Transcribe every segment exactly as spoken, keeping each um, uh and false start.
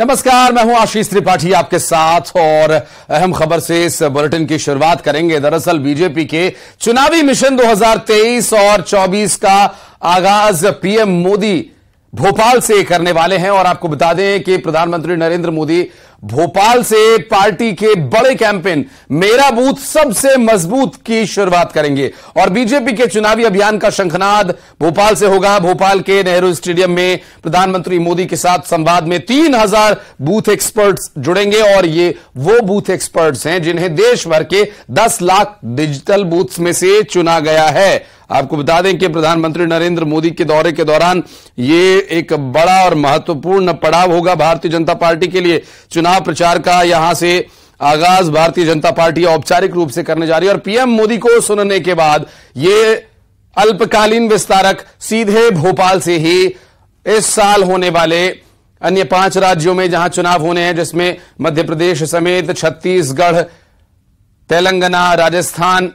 नमस्कार, मैं हूं आशीष त्रिपाठी आपके साथ और अहम खबर से इस बुलेटिन की शुरुआत करेंगे। दरअसल बीजेपी के चुनावी मिशन दो हज़ार तेईस और चौबीस का आगाज पीएम मोदी भोपाल से करने वाले हैं और आपको बता दें कि प्रधानमंत्री नरेंद्र मोदी भोपाल से पार्टी के बड़े कैंपेन मेरा बूथ सबसे मजबूत की शुरुआत करेंगे और बीजेपी के चुनावी अभियान का शंखनाद भोपाल से होगा। भोपाल के नेहरू स्टेडियम में प्रधानमंत्री मोदी के साथ संवाद में तीन हज़ार बूथ एक्सपर्ट्स जुड़ेंगे और ये वो बूथ एक्सपर्ट्स हैं जिन्हें देश भर के दस लाख डिजिटल बूथ्स में से चुना गया है। आपको बता दें कि प्रधानमंत्री नरेंद्र मोदी के दौरे के दौरान ये एक बड़ा और महत्वपूर्ण पड़ाव होगा भारतीय जनता पार्टी के लिए। चुनाव प्रचार का यहां से आगाज भारतीय जनता पार्टी औपचारिक रूप से करने जा रही है और पीएम मोदी को सुनने के बाद ये अल्पकालीन विस्तारक सीधे भोपाल से ही इस साल होने वाले अन्य पांच राज्यों में जहां चुनाव होने हैं, जिसमें मध्यप्रदेश समेत छत्तीसगढ़, तेलंगाना, राजस्थान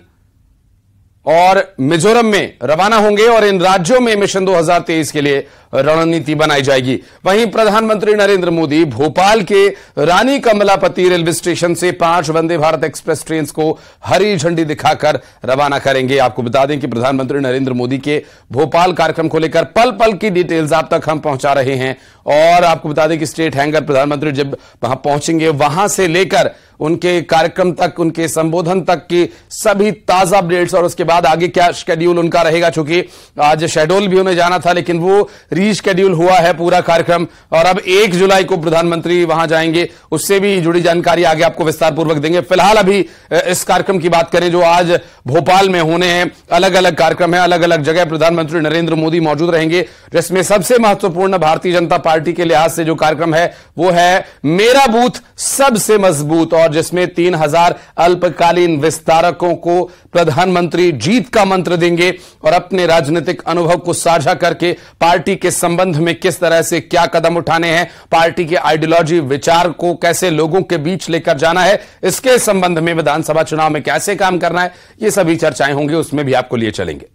और मिजोरम में रवाना होंगे और इन राज्यों में मिशन दो हज़ार तेईस के लिए रणनीति बनाई जाएगी। वहीं प्रधानमंत्री नरेंद्र मोदी भोपाल के रानी कमलापति रेलवे स्टेशन से पांच वंदे भारत एक्सप्रेस ट्रेन को हरी झंडी दिखाकर रवाना करेंगे। आपको बता दें कि प्रधानमंत्री नरेंद्र मोदी के भोपाल कार्यक्रम को लेकर पल पल की डिटेल्स आप तक हम पहुंचा रहे हैं और आपको बता दें कि स्टेट हैंगर प्रधानमंत्री जब वहां पहुंचेंगे, वहां से लेकर उनके कार्यक्रम तक, उनके संबोधन तक की सभी ताजा अपडेट्स और उसके बाद आगे क्या शेड्यूल उनका रहेगा, चूंकि आज शेड्यूल भी उन्हें जाना था लेकिन वो रीशेड्यूल हुआ है पूरा कार्यक्रम और अब एक जुलाई को प्रधानमंत्री वहां जाएंगे। उससे भी जुड़ी जानकारी आगे आपको विस्तार पूर्वक देंगे। फिलहाल अभी इस कार्यक्रम की बात करें जो आज भोपाल में होने हैं। अलग अलग कार्यक्रम है, अलग अलग जगह प्रधानमंत्री नरेंद्र मोदी मौजूद रहेंगे, जिसमें सबसे महत्वपूर्ण भारतीय जनता पार्टी के लिहाज से जो कार्यक्रम है वो है मेरा बूथ सबसे मजबूत और जिसमें तीन हजार अल्पकालीन विस्तारकों को प्रधानमंत्री जीत का मंत्र देंगे और अपने राजनीतिक अनुभव को साझा करके पार्टी के संबंध में किस तरह से क्या कदम उठाने हैं, पार्टी के आइडियोलॉजी, विचार को कैसे लोगों के बीच लेकर जाना है, इसके संबंध में विधानसभा चुनाव में कैसे काम करना है, ये सभी चर्चाएं होंगी, उसमें भी आपको लिए चलेंगे।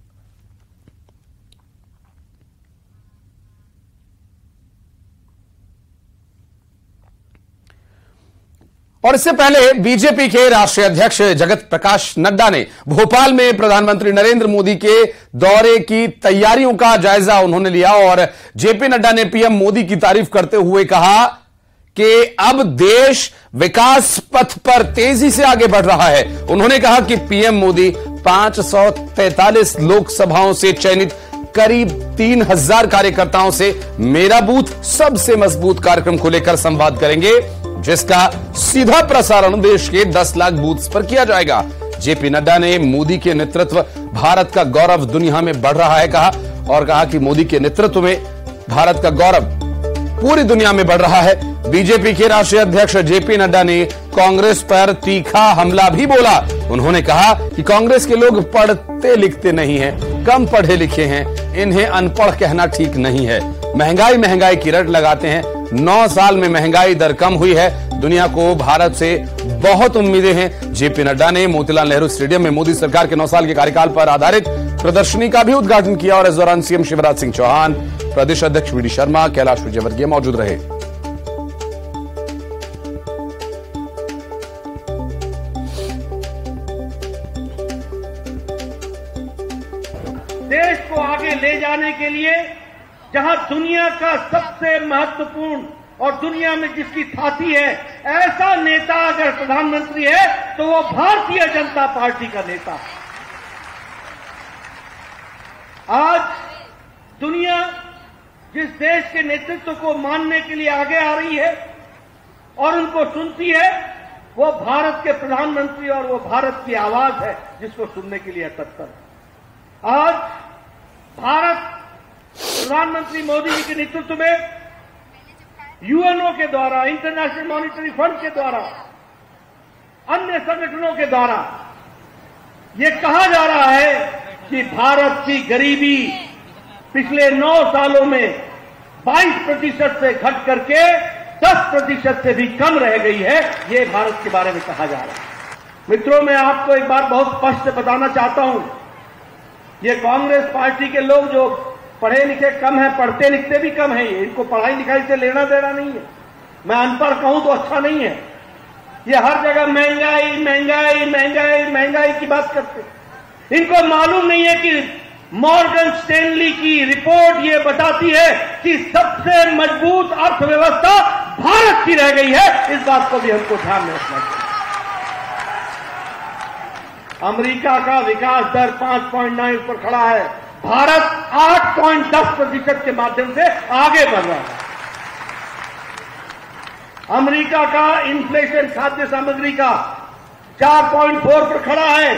और इससे पहले बीजेपी के राष्ट्रीय अध्यक्ष जगत प्रकाश नड्डा ने भोपाल में प्रधानमंत्री नरेंद्र मोदी के दौरे की तैयारियों का जायजा उन्होंने लिया और जेपी नड्डा ने पीएम मोदी की तारीफ करते हुए कहा कि अब देश विकास पथ पर तेजी से आगे बढ़ रहा है। उन्होंने कहा कि पीएम मोदी पांच सौ तैंतालीस लोकसभाओं से चयनित करीब तीन हज़ार कार्यकर्ताओं से मेरा बूथ सबसे मजबूत कार्यक्रम को लेकर संवाद करेंगे, जिसका सीधा प्रसारण देश के दस लाख बूथ्स पर किया जाएगा। जेपी नड्डा ने मोदी के नेतृत्व भारत का गौरव दुनिया में बढ़ रहा है कहा और कहा कि मोदी के नेतृत्व में भारत का गौरव पूरी दुनिया में बढ़ रहा है। बीजेपी के राष्ट्रीय अध्यक्ष जेपी नड्डा ने कांग्रेस पर तीखा हमला भी बोला। उन्होंने कहा कि कांग्रेस के लोग पढ़ते लिखते नहीं हैं, कम पढ़े लिखे हैं, इन्हें अनपढ़ कहना ठीक नहीं है। महंगाई महंगाई की रट लगाते हैं, नौ साल में महंगाई दर कम हुई है, दुनिया को भारत से बहुत उम्मीदें हैं। जेपी नड्डा ने मोतीलाल नेहरू स्टेडियम में मोदी सरकार के नौ साल के कार्यकाल पर आधारित प्रदर्शनी का भी उद्घाटन किया और इस दौरान सीएम शिवराज सिंह चौहान, प्रदेश अध्यक्ष पी शर्मा, कैलाश विजयवर्गीय मौजूद रहे। देश को आगे ले जाने के लिए जहां दुनिया का सबसे महत्वपूर्ण और दुनिया में जिसकी थाती है ऐसा नेता अगर प्रधानमंत्री है तो वो भारतीय जनता पार्टी का नेता है। आज दुनिया जिस देश के नेतृत्व को मानने के लिए आगे आ रही है और उनको सुनती है वो भारत के प्रधानमंत्री और वो भारत की आवाज है जिसको सुनने के लिए तत्पर है। आज भारत प्रधानमंत्री मोदी जी के नेतृत्व में यूएनओ के द्वारा, इंटरनेशनल मॉनिटरी फंड के द्वारा, अन्य संगठनों के द्वारा ये कहा जा रहा है कि भारत की गरीबी पिछले नौ सालों में बाईस प्रतिशत से घट करके दस प्रतिशत से भी कम रह गई है। ये भारत के बारे में कहा जा रहा है। मित्रों, मैं आपको एक बार बहुत स्पष्ट बताना चाहता हूं, ये कांग्रेस पार्टी के लोग जो पढ़े लिखे कम है, पढ़ते लिखते भी कम है, इनको पढ़ाई लिखाई से लेना देना नहीं है। मैं अनपढ़ कहूं तो अच्छा नहीं है। ये हर जगह महंगाई महंगाई महंगाई महंगाई की बात करते। इनको मालूम नहीं है कि मॉर्गन स्टेनली की रिपोर्ट ये बताती है कि सबसे मजबूत अर्थव्यवस्था भारत की रह गई है। इस बात को भी हमको ध्यान में रखना चाहिए। अमेरिका का विकास दर पांच पॉइंट नौ पर खड़ा है, भारत आठ पॉइंट दस प्रतिशत के माध्यम से आगे बढ़ रहा है। अमेरिका का इन्फ्लेशन खाद्य सामग्री का चार पॉइंट चार पर खड़ा है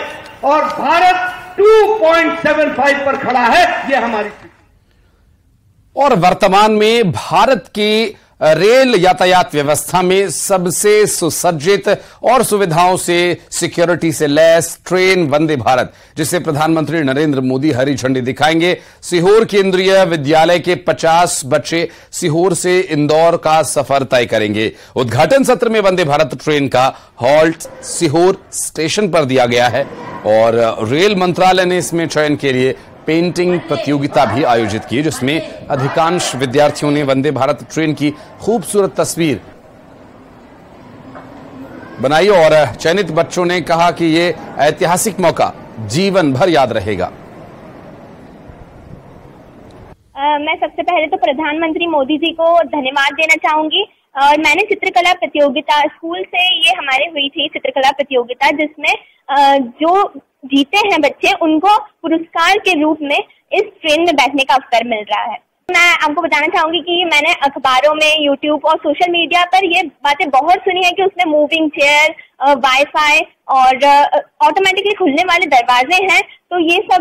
और भारत दो पॉइंट सात पांच पर खड़ा है। यह हमारी स्थिति। और वर्तमान में भारत की रेल यातायात व्यवस्था में सबसे सुसज्जित और सुविधाओं से सिक्योरिटी से लैस ट्रेन वंदे भारत, जिसे प्रधानमंत्री नरेंद्र मोदी हरी झंडी दिखाएंगे। सीहोर केंद्रीय विद्यालय के पचास बच्चे सीहोर से इंदौर का सफर तय करेंगे। उद्घाटन सत्र में वंदे भारत ट्रेन का हॉल्ट सीहोर स्टेशन पर दिया गया है और रेल मंत्रालय ने इसमें चयन के लिए पेंटिंग प्रतियोगिता भी आयोजित की, जिसमें अधिकांश विद्यार्थियों ने वंदे भारत ट्रेन की खूबसूरत तस्वीर बनाई और चयनित बच्चों ने कहा कि ये ऐतिहासिक मौका जीवन भर याद रहेगा। आ, मैं सबसे पहले तो प्रधानमंत्री मोदी जी को धन्यवाद देना चाहूंगी। और मैंने चित्रकला प्रतियोगिता स्कूल से ये हमारे हुई थी चित्रकला प्रतियोगिता, जिसमें जो जीते हैं बच्चे उनको पुरस्कार के रूप में इस ट्रेन में बैठने का अवसर मिल रहा है। मैं आपको बताना चाहूंगी कि मैंने अखबारों में, यूट्यूब और सोशल मीडिया पर ये बातें बहुत सुनी है कि उसमें मूविंग चेयर, वाईफाई और ऑटोमेटिकली खुलने वाले दरवाजे हैं। तो ये सब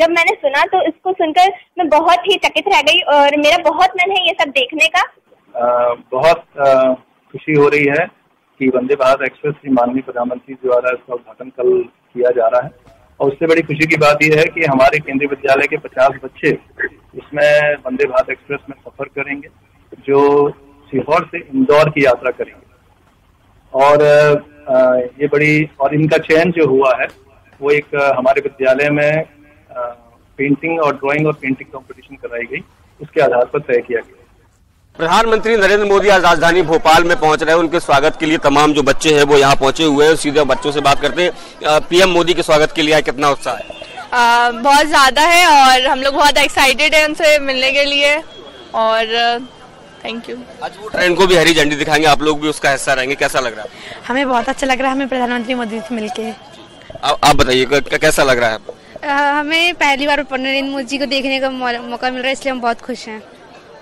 जब मैंने सुना तो इसको सुनकर मैं बहुत ही चकित रह गई और मेरा बहुत मन है ये सब देखने का। आ, बहुत आ, खुशी हो रही है कि वंदे भारत एक्सप्रेस की माननीय प्रधानमंत्री द्वारा इसका उद्घाटन कल किया जा रहा है। और उससे बड़ी खुशी की बात यह है कि हमारे केंद्रीय विद्यालय के पचास बच्चे इसमें वंदे भारत एक्सप्रेस में सफर करेंगे, जो सीहोर से इंदौर की यात्रा करेंगे। और आ, ये बड़ी और इनका चयन जो हुआ है वो एक आ, हमारे विद्यालय में आ, पेंटिंग और ड्राइंग और पेंटिंग कॉम्पिटिशन कराई गई, उसके आधार पर तय किया गया। प्रधानमंत्री नरेंद्र मोदी आज राजधानी भोपाल में पहुंच रहे हैं। उनके स्वागत के लिए तमाम जो बच्चे हैं वो यहाँ पहुंचे हुए हैं। सीधे बच्चों से बात करते हैं। पीएम मोदी के स्वागत के लिए कितना उत्साह है? आ, बहुत ज्यादा है और हम लोग बहुत एक्साइटेड हैं उनसे मिलने के लिए। और थैंक यू। आज वो ट्रेन को भी हरी झंडी दिखाएंगे, आप लोग भी उसका हिस्सा रहेंगे, कैसा लग रहा है? हमें बहुत अच्छा लग रहा है, हमें प्रधानमंत्री मोदी से मिलकर। आप बताइए कैसा लग रहा है? हमें पहली बार नरेंद्र मोदी जी को देखने का मौका मिल रहा है, इसलिए हम बहुत खुश हैं।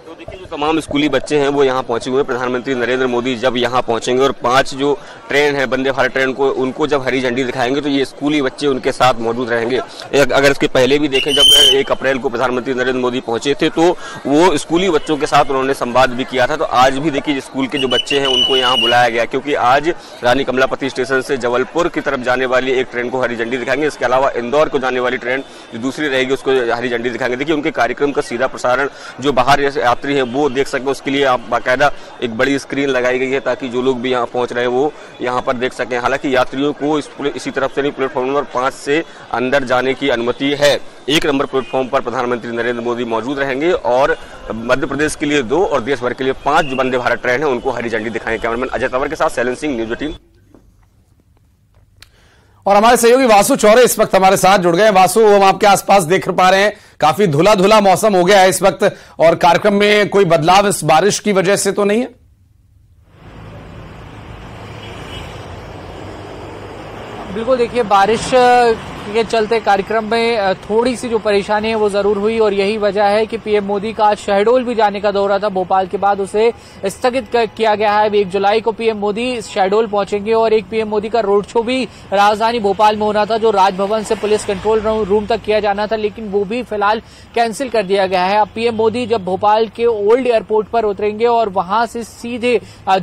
तो देखिए जो तमाम स्कूली बच्चे हैं वो यहाँ पहुंचे हुए हैं। प्रधानमंत्री नरेंद्र मोदी जब यहाँ पहुंचेंगे और पांच जो ट्रेन है वंदे भारत ट्रेन को उनको जब हरी झंडी दिखाएंगे तो ये स्कूली बच्चे उनके साथ मौजूद रहेंगे। अगर इसके पहले भी देखें, जब एक अप्रैल को प्रधानमंत्री नरेंद्र मोदी पहुंचे थे तो वो स्कूली बच्चों के साथ उन्होंने संवाद भी किया था। तो आज भी देखिए स्कूल के जो बच्चे हैं उनको यहाँ बुलाया गया, क्योंकि आज रानी कमलापति स्टेशन से जबलपुर की तरफ जाने वाली एक ट्रेन को हरी झंडी दिखाएंगे। इसके अलावा इंदौर को जाने वाली ट्रेन जो दूसरी रहेगी उसको हरी झंडी दिखाएंगे। देखिए उनके कार्यक्रम का सीधा प्रसारण जो बाहर यात्री है वो देख सके, उसके लिए आप बाकायदा एक बड़ी स्क्रीन लगाई गई है ताकि जो लोग भी यहाँ पहुँच रहे हैं वो यहाँ पर देख सकें। हालांकि यात्रियों को इस इसी तरफ से नहीं, प्लेटफॉर्म नंबर पाँच से अंदर जाने की अनुमति है। एक नंबर प्लेटफॉर्म पर प्रधानमंत्री नरेंद्र मोदी मौजूद रहेंगे और मध्य प्रदेश के लिए दो और देश भर के लिए पाँच जो वंदे भारत ट्रेन है उनको हरी झंडी दिखाएंगे। कैमरामैन अजय तंवर के साथ सैलन सिंह, न्यूज टीम। और हमारे सहयोगी वासु चौरे इस वक्त हमारे साथ जुड़ गए। वासु, हम आपके आसपास देख पा रहे हैं काफी धुला धुला मौसम हो गया है इस वक्त, और कार्यक्रम में कोई बदलाव इस बारिश की वजह से तो नहीं है? बिल्कुल, देखिए बारिश के चलते कार्यक्रम में थोड़ी सी जो परेशानी है वो जरूर हुई और यही वजह है कि पीएम मोदी का आज शहडोल भी जाने का दौरा था भोपाल के बाद, उसे स्थगित किया गया है। एक जुलाई को पीएम मोदी शहडोल पहुंचेंगे और एक पीएम मोदी का रोड शो भी राजधानी भोपाल में होना था, जो राजभवन से पुलिस कंट्रोल रूम तक किया जाना था, लेकिन वो भी फिलहाल कैंसिल कर दिया गया है। अब पीएम मोदी जब भोपाल के ओल्ड एयरपोर्ट पर उतरेंगे और वहां से सीधे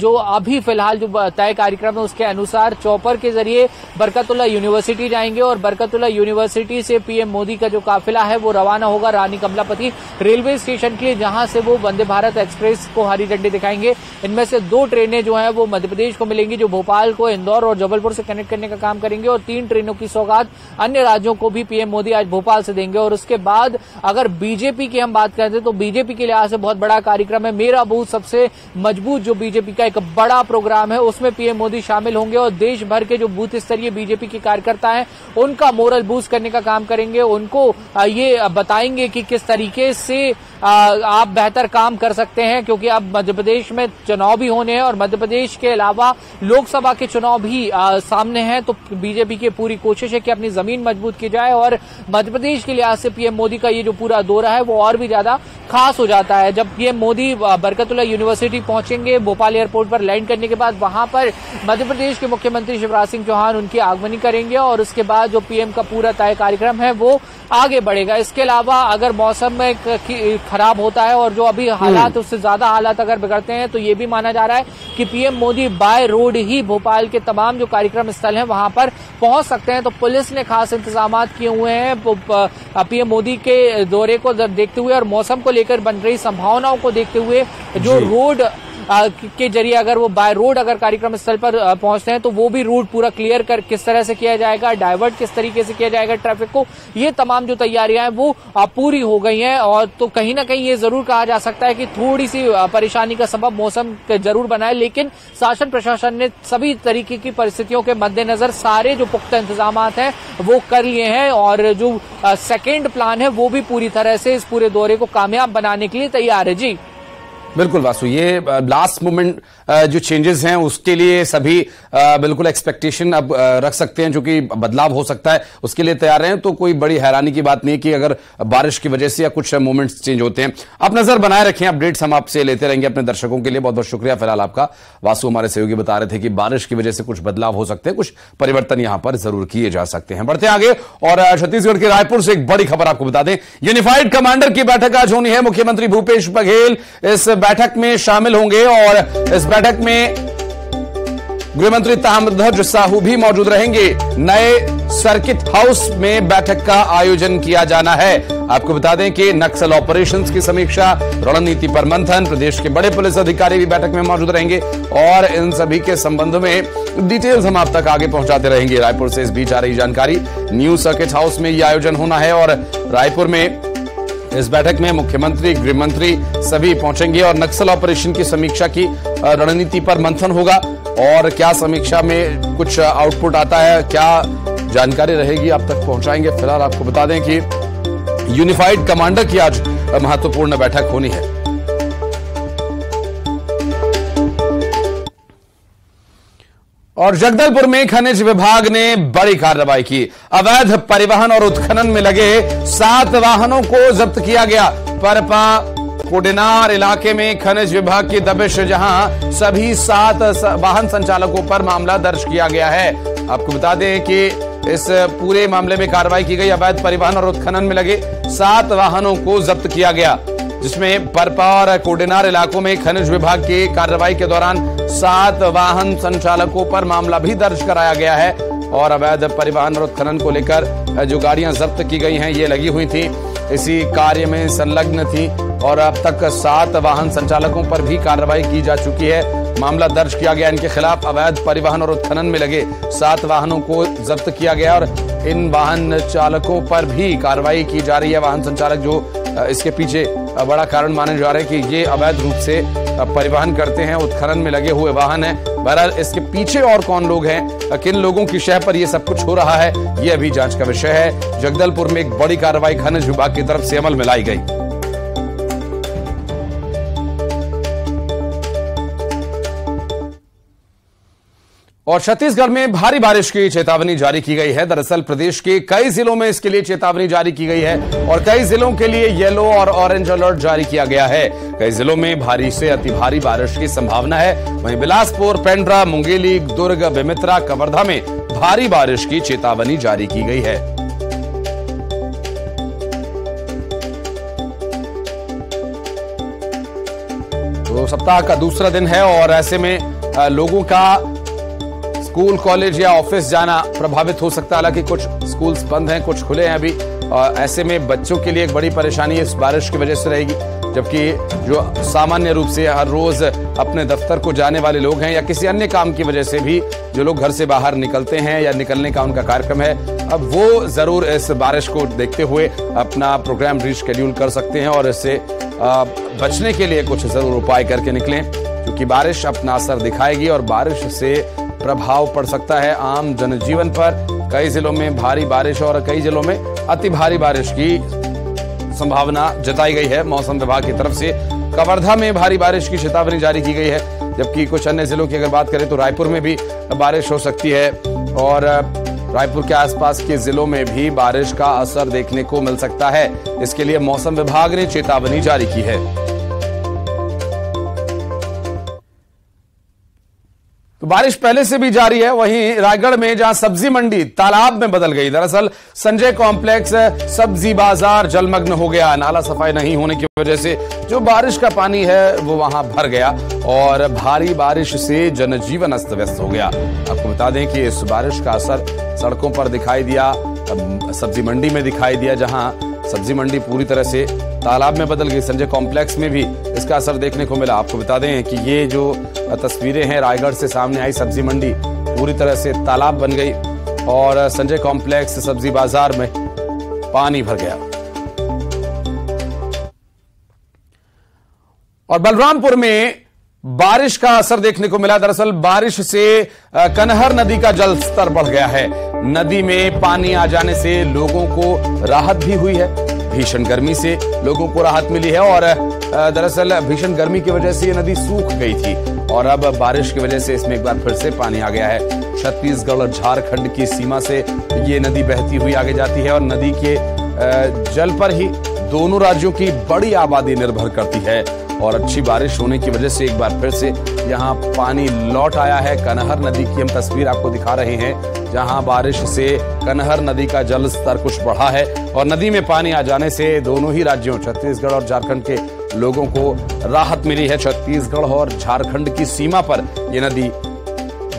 जो अभी फिलहाल जो तय कार्यक्रम है उसके अनुसार चौपर के जरिए बरकतुल्ला यूनिवर्सिटी जाएंगे और बरकत बरकतुल्ला यूनिवर्सिटी से पीएम मोदी का जो काफिला है वो रवाना होगा रानी कमलापति रेलवे स्टेशन के लिए, जहां से वो वंदे भारत एक्सप्रेस को हरी झंडी दिखाएंगे। इनमें से दो ट्रेनें जो हैं वो मध्यप्रदेश को मिलेंगी, जो भोपाल को इंदौर और जबलपुर से कनेक्ट करने का काम करेंगे, और तीन ट्रेनों की सौगात अन्य राज्यों को भी पीएम मोदी आज भोपाल से देंगे। और उसके बाद अगर बीजेपी की हम बात करते हैं तो बीजेपी के लिहाज से बहुत बड़ा कार्यक्रम है, मेरा बूथ सबसे मजबूत, जो बीजेपी का एक बड़ा प्रोग्राम है, उसमें पीएम मोदी शामिल होंगे और देश भर के जो बूथ स्तरीय बीजेपी के कार्यकर्ता हैं उनका मोरल बूस्ट करने का काम करेंगे। उनको ये बताएंगे कि किस तरीके से आप बेहतर काम कर सकते हैं, क्योंकि अब मध्यप्रदेश में चुनाव भी होने हैं और मध्यप्रदेश के अलावा लोकसभा के चुनाव भी सामने हैं। तो बीजेपी की पूरी कोशिश है कि अपनी जमीन मजबूत की जाए और मध्यप्रदेश के लिहाज से पीएम मोदी का ये जो पूरा दौरा है वो और भी ज्यादा खास हो जाता है। जब पीएम मोदी बरकतुल्ला यूनिवर्सिटी पहुंचेंगे, भोपाल एयरपोर्ट पर लैंड करने के बाद वहां पर मध्यप्रदेश के मुख्यमंत्री शिवराज सिंह चौहान उनकी आगमनी करेंगे और उसके बाद जो पीएम का पूरा तय कार्यक्रम है वो आगे बढ़ेगा। इसके अलावा अगर मौसम में खराब होता है और जो अभी हालात उससे ज्यादा हालात अगर बिगड़ते हैं तो ये भी माना जा रहा है कि पीएम मोदी बाय रोड ही भोपाल के तमाम जो कार्यक्रम स्थल हैं वहां पर पहुंच सकते हैं। तो पुलिस ने खास इंतजाम किए हुए हैं पीएम मोदी के दौरे को देखते हुए और मौसम को लेकर बन रही संभावनाओं को देखते हुए, जो रोड के जरिए अगर वो बाय रोड अगर कार्यक्रम स्थल पर पहुंचते हैं तो वो भी रूट पूरा क्लियर कर किस तरह से किया जाएगा, डाइवर्ट किस तरीके से किया जाएगा ट्रैफिक को, ये तमाम जो तैयारियां हैं वो पूरी हो गई हैं। और तो कहीं ना कहीं ये जरूर कहा जा सकता है कि थोड़ी सी परेशानी का सबब मौसम जरूर बना है, लेकिन शासन प्रशासन ने सभी तरीके की परिस्थितियों के मद्देनजर सारे जो पुख्ता इंतजाम हैं वो कर लिए हैं और जो सेकेंड प्लान है वो भी पूरी तरह से इस पूरे दौरे को कामयाब बनाने के लिए तैयार है। जी बिल्कुल वासु, ये लास्ट मोमेंट जो चेंजेस हैं उसके लिए सभी बिल्कुल एक्सपेक्टेशन अब रख सकते हैं, जो कि बदलाव हो सकता है उसके लिए तैयार हैं। तो कोई बड़ी हैरानी की बात नहीं कि अगर बारिश की वजह से या कुछ मोमेंट्स चेंज होते हैं। आप नजर बनाए रखें, अपडेट्स हम आपसे लेते रहेंगे अपने दर्शकों के लिए। बहुत बहुत शुक्रिया फिलहाल आपका। वासु हमारे सहयोगी बता रहे थे कि बारिश की वजह से कुछ बदलाव हो सकते हैं, कुछ परिवर्तन यहां पर जरूर किए जा सकते हैं। बढ़ते आगे और छत्तीसगढ़ के रायपुर से एक बड़ी खबर आपको बता दें, यूनिफाइड कमांडर की बैठक आज होनी है। मुख्यमंत्री भूपेश बघेल इस बैठक में शामिल होंगे और इस बैठक में गृहमंत्री ताम्रध्वज साहू भी मौजूद रहेंगे। नए सर्किट हाउस में बैठक का आयोजन किया जाना है। आपको बता दें कि नक्सल ऑपरेशंस की समीक्षा, रणनीति पर मंथन, प्रदेश के बड़े पुलिस अधिकारी भी बैठक में मौजूद रहेंगे और इन सभी के संबंध में डिटेल्स हम आप तक आगे पहुंचाते रहेंगे। रायपुर से इस बीच आ रही जानकारी, न्यू सर्किट हाउस में यह आयोजन होना है और रायपुर में इस बैठक में मुख्यमंत्री, गृहमंत्री सभी पहुंचेंगे और नक्सल ऑपरेशन की समीक्षा की रणनीति पर मंथन होगा और क्या समीक्षा में कुछ आउटपुट आता है, क्या जानकारी रहेगी, आप तक पहुंचाएंगे। फिलहाल आपको बता दें कि यूनिफाइड कमांडर की आज महत्वपूर्ण बैठक होनी है। और जगदलपुर में खनिज विभाग ने बड़ी कार्रवाई की, अवैध परिवहन और उत्खनन में लगे सात वाहनों को जब्त किया गया। परपा कोडेनार इलाके में खनिज विभाग की दबिश, जहां सभी सात वाहन संचालकों पर मामला दर्ज किया गया है। आपको बता दें कि इस पूरे मामले में कार्रवाई की गई, अवैध परिवहन और उत्खनन में लगे सात वाहनों को जब्त किया गया, जिसमें परपा और कोडेनार इलाकों में खनिज विभाग की कार्रवाई के दौरान सात वाहन संचालकों पर मामला भी दर्ज कराया गया है और अवैध परिवहन और उत्खनन को लेकर जो गाड़ियां जब्त की गई हैं ये लगी हुई थी, इसी कार्य में संलग्न थी और अब तक सात वाहन संचालकों पर भी कार्रवाई की जा चुकी है, मामला दर्ज किया गया। इनके खिलाफ अवैध परिवहन और उत्खनन में लगे सात वाहनों को जब्त किया गया और इन वाहन चालकों पर भी कार्रवाई की जा रही है। वाहन संचालक जो इसके पीछे बड़ा कारण माने जा रहे हैं कि ये अवैध रूप से परिवहन करते हैं, उत्खनन में लगे हुए वाहन है। बहरहाल इसके पीछे और कौन लोग हैं, किन लोगों की शह पर ये सब कुछ हो रहा है, ये अभी जांच का विषय है। जगदलपुर में एक बड़ी कार्रवाई खनिज विभाग की तरफ से अमल में लाई गई। और छत्तीसगढ़ में भारी बारिश की चेतावनी जारी की गई है। दरअसल प्रदेश के कई जिलों में इसके लिए चेतावनी जारी की गई है और कई जिलों के लिए येलो और ऑरेंज अलर्ट जारी किया गया है। कई जिलों में भारी से अति भारी बारिश की संभावना है। वहीं बिलासपुर, पेंड्रा, मुंगेली, दुर्ग, बेमेतरा, कवर्धा में भारी बारिश की चेतावनी जारी की गई है। तो सप्ताह का दूसरा दिन है और ऐसे में लोगों का स्कूल कॉलेज या ऑफिस जाना प्रभावित हो सकता है। हालांकि कुछ स्कूल्स बंद हैं, कुछ खुले हैं अभी, और ऐसे में बच्चों के लिए एक बड़ी परेशानी इस बारिश की वजह से रहेगी। जबकि जो सामान्य रूप से हर रोज अपने दफ्तर को जाने वाले लोग हैं या किसी अन्य काम की वजह से भी जो लोग घर से बाहर निकलते हैं या निकलने का उनका कार्यक्रम है, अब वो जरूर इस बारिश को देखते हुए अपना प्रोग्राम रीशेड्यूल कर सकते हैं और इससे बचने के लिए कुछ जरूर उपाय करके निकलें, क्योंकि बारिश अपना असर दिखाएगी और बारिश से प्रभाव पड़ सकता है आम जनजीवन पर। कई जिलों में भारी बारिश और कई जिलों में अति भारी बारिश की संभावना जताई गई है। मौसम विभाग की तरफ से कवर्धा में भारी बारिश की चेतावनी जारी की गई है, जबकि कुछ अन्य जिलों की अगर बात करें तो रायपुर में भी बारिश हो सकती है और रायपुर के आसपास के जिलों में भी बारिश का असर देखने को मिल सकता है। इसके लिए मौसम विभाग ने चेतावनी जारी की है। तो बारिश पहले से भी जारी है। वहीं रायगढ़ में जहां सब्जी मंडी तालाब में बदल गई, दरअसल संजय कॉम्प्लेक्स सब्जी बाजार जलमग्न हो गया। नाला सफाई नहीं होने की वजह से जो बारिश का पानी है वो वहां भर गया और भारी बारिश से जनजीवन अस्त व्यस्त हो गया। आपको बता दें कि इस बारिश का असर सड़कों पर दिखाई दिया, सब्जी मंडी में दिखाई दिया, जहां सब्जी मंडी पूरी तरह से तालाब में बदल गई। संजय कॉम्प्लेक्स में भी इसका असर देखने को मिला। आपको बता दें कि ये जो तस्वीरें हैं रायगढ़ से सामने आई, सब्जी मंडी पूरी तरह से तालाब बन गई और संजय कॉम्प्लेक्स सब्जी बाजार में पानी भर गया। और बलरामपुर में बारिश का असर देखने को मिला। दरअसल बारिश से कनहर नदी का जल स्तर बढ़ गया है। नदी में पानी आ जाने से लोगों को राहत भी हुई है। भीषण गर्मी से लोगों को राहत मिली है और दरअसल भीषण गर्मी की वजह से ये नदी सूख गई थी और अब बारिश की वजह से इसमें एक बार फिर से पानी आ गया है। छत्तीसगढ़ और झारखंड की सीमा से ये नदी बहती हुई आगे जाती है और नदी के जल पर ही दोनों राज्यों की बड़ी आबादी निर्भर करती है और अच्छी बारिश होने की वजह से एक बार फिर से यहाँ पानी लौट आया है। कनहर नदी की हम तस्वीर आपको दिखा रहे हैं, जहाँ बारिश से कनहर नदी का जल स्तर कुछ बढ़ा है और नदी में पानी आ जाने से दोनों ही राज्यों छत्तीसगढ़ और झारखंड के लोगों को राहत मिली है। छत्तीसगढ़ और झारखंड की सीमा पर ये नदी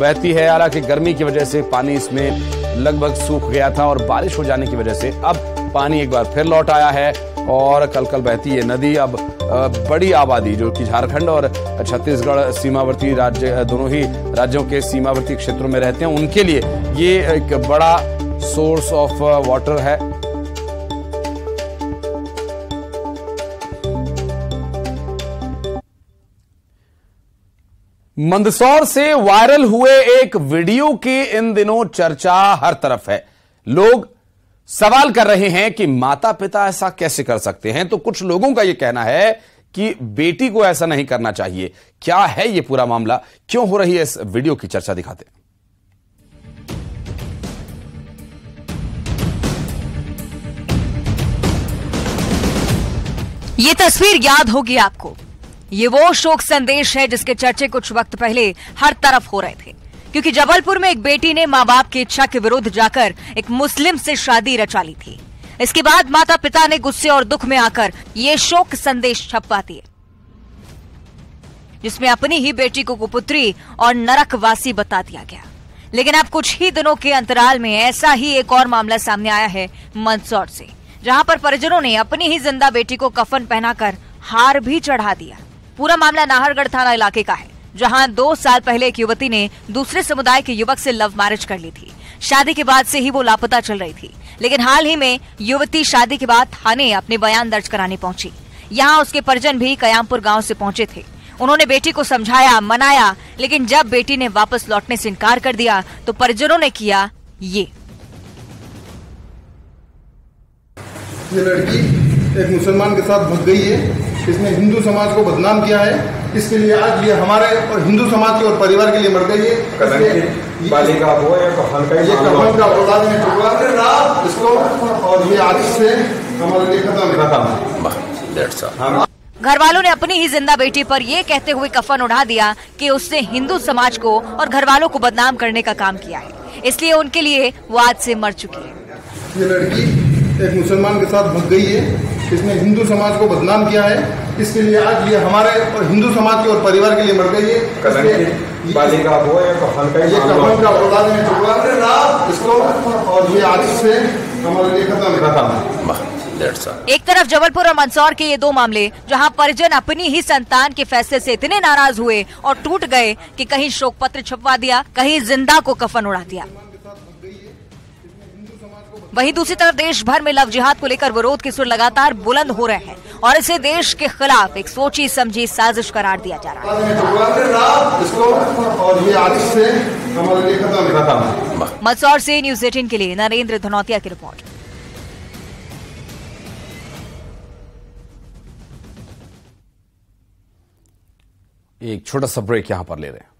बहती है। हालांकि गर्मी की वजह से पानी इसमें लगभग सूख गया था और बारिश हो जाने की वजह से अब पानी एक बार फिर लौट आया है और कल कल बहती है नदी अब बड़ी आबादी जो कि झारखंड और छत्तीसगढ़ सीमावर्ती राज्य दोनों ही राज्यों के सीमावर्ती क्षेत्रों में रहते हैं, उनके लिए ये एक बड़ा सोर्स ऑफ वाटर है। मंदसौर से वायरल हुए एक वीडियो की इन दिनों चर्चा हर तरफ है। लोग सवाल कर रहे हैं कि माता पिता ऐसा कैसे कर सकते हैं, तो कुछ लोगों का यह कहना है कि बेटी को ऐसा नहीं करना चाहिए। क्या है यह पूरा मामला, क्यों हो रही है इस वीडियो की चर्चा, दिखाते हैं। ये तस्वीर याद होगी आपको। ये वो शोक संदेश है जिसके चर्चे कुछ वक्त पहले हर तरफ हो रहे थे, क्योंकि जबलपुर में एक बेटी ने माँ बाप की इच्छा के विरुद्ध जाकर एक मुस्लिम से शादी रचा ली थी। इसके बाद माता पिता ने गुस्से और दुख में आकर ये शोक संदेश छपवा दिए, जिसमें अपनी ही बेटी को कुपुत्री और नरकवासी बता दिया गया। लेकिन अब कुछ ही दिनों के अंतराल में ऐसा ही एक और मामला सामने आया है मंदसौर से, जहां पर परिजनों ने अपनी ही जिंदा बेटी को कफन पहनाकर हार भी चढ़ा दिया। पूरा मामला नाहरगढ़ थाना इलाके का है, जहां दो साल पहले एक युवती ने दूसरे समुदाय के युवक से लव मैरिज कर ली थी। शादी के बाद से ही वो लापता चल रही थी, लेकिन हाल ही में युवती शादी के बाद थाने अपने बयान दर्ज कराने पहुंची। यहां उसके परिजन भी कयामपुर गांव से पहुंचे थे। उन्होंने बेटी को समझाया, मनाया, लेकिन जब बेटी ने वापस लौटने से इनकार कर दिया तो परिजनों ने किया ये। ये लड़की एक मुसलमान के साथ भाग गई है, इसने हिंदू समाज को बदनाम किया है, इसके लिए आज ये हमारे और हिंदू समाज के और परिवार के लिए मर गई है। घर वालों ने अपनी ही जिंदा बेटी पर ये कहते हुए कफन उड़ा दिया कि उसने हिंदू समाज को और घर वालों को बदनाम करने का काम किया है, इसलिए उनके लिए वो आज से मर चुकी है। ये लड़की एक मुसलमान के साथ भाग गई है, इसने हिंदू समाज को बदनाम किया है। इसके लिए आज ये हमारे और हिंदू समाज के और परिवार के लिए मर गई है। बालिका वो है कफन का ये कफन का औलाद में टुकड़ा इसको और ये आज से हमारे लिए खत्म रखा है। एक तरफ जबलपुर और मंदसौर के ये दो मामले जहां परिजन अपनी ही संतान के फैसले से इतने नाराज हुए और टूट गए कि कहीं शोक पत्र छपवा दिया, कहीं जिंदा को कफन उड़ा दिया। वहीं दूसरी तरफ देश भर में लव जिहाद को लेकर विरोध के सुर लगातार बुलंद हो रहे हैं और इसे देश के खिलाफ एक सोची समझी साजिश करार दिया जा रहा है। मंदसौर से न्यूज एटीन के लिए नरेंद्र धनौतिया की रिपोर्ट। एक छोटा सा ब्रेक यहां पर ले रहे हैं।